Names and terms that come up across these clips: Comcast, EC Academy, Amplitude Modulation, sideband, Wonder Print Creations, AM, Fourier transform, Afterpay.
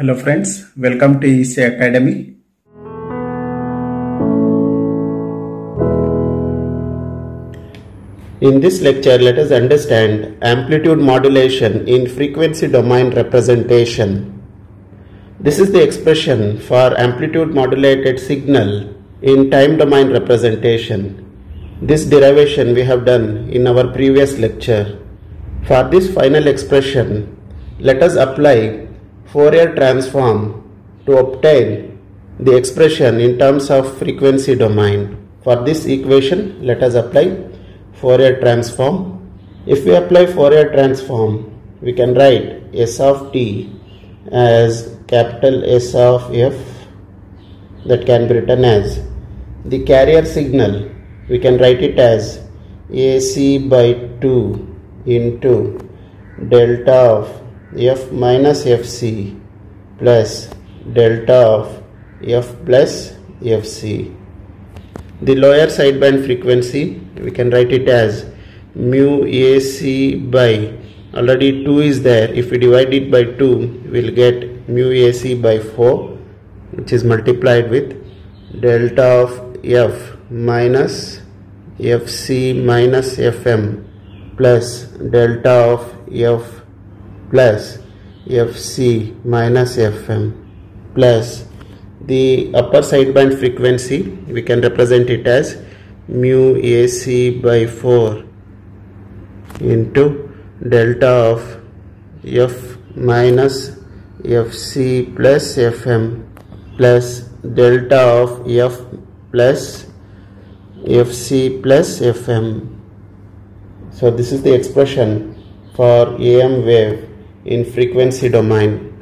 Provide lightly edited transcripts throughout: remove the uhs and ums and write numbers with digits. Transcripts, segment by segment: Hello friends, welcome to EC Academy. In this lecture, let us understand amplitude modulation in frequency domain representation. This is the expression for amplitude modulated signal in time domain representation. This derivation we have done in our previous lecture. For this final expression, let us apply Fourier transform to obtain the expression in terms of frequency domain. For this equation, let us apply Fourier transform. If we apply Fourier transform, we can write S of t as capital S of f, that can be written as the carrier signal. We can write it as AC by 2 into delta of f minus fc plus delta of f plus fc. The lower sideband frequency, we can write it as mu AC by, already 2 is there, if we divide it by 2, we will get mu AC by 4, which is multiplied with delta of f minus fc minus fm plus delta of f plus fc minus fm, plus the upper sideband frequency, we can represent it as mu AC by 4 into delta of f minus fc plus fm plus delta of f plus fc plus fm. So this is the expression for AM wave in frequency domain.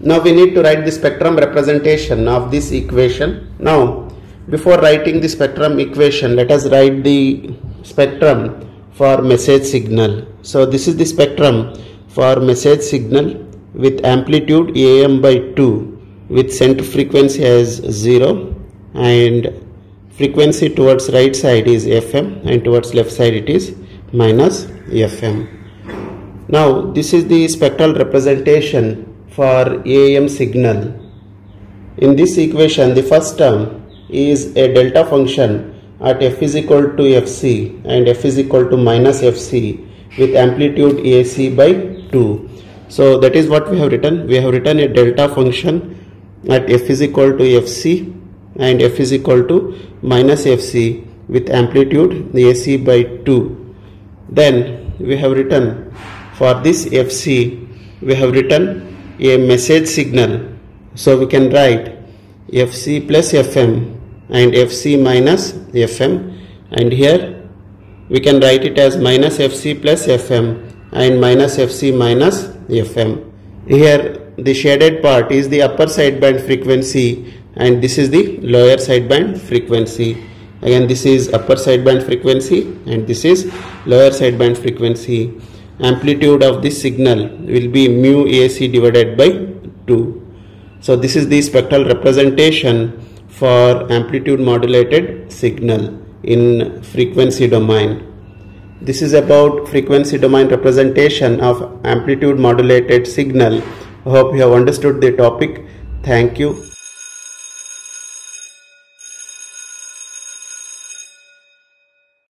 Now we need to write the spectrum representation of this equation. Now before writing the spectrum equation, let us write the spectrum for message signal. So this is the spectrum for message signal with amplitude AM by 2, with center frequency as 0, and frequency towards right side is FM and towards left side it is minus FM. Now this is the spectral representation for AM signal. In this equation, the first term is a delta function at f is equal to fc and f is equal to minus fc with amplitude AC by 2. So that is what we have written. We have written a delta function at f is equal to fc and f is equal to minus fc with amplitude AC by 2. Then we have written, for this fc we have written a message signal, so we can write fc plus fm and fc minus fm, and here we can write it as minus fc plus fm and minus fc minus fm. Here the shaded part is the upper sideband frequency and this is the lower sideband frequency. Again, this is upper sideband frequency and this is lower sideband frequency. Amplitude of this signal will be mu AC divided by 2. So this is the spectral representation for amplitude modulated signal in frequency domain. This is about frequency domain representation of amplitude modulated signal. I hope you have understood the topic. Thank you.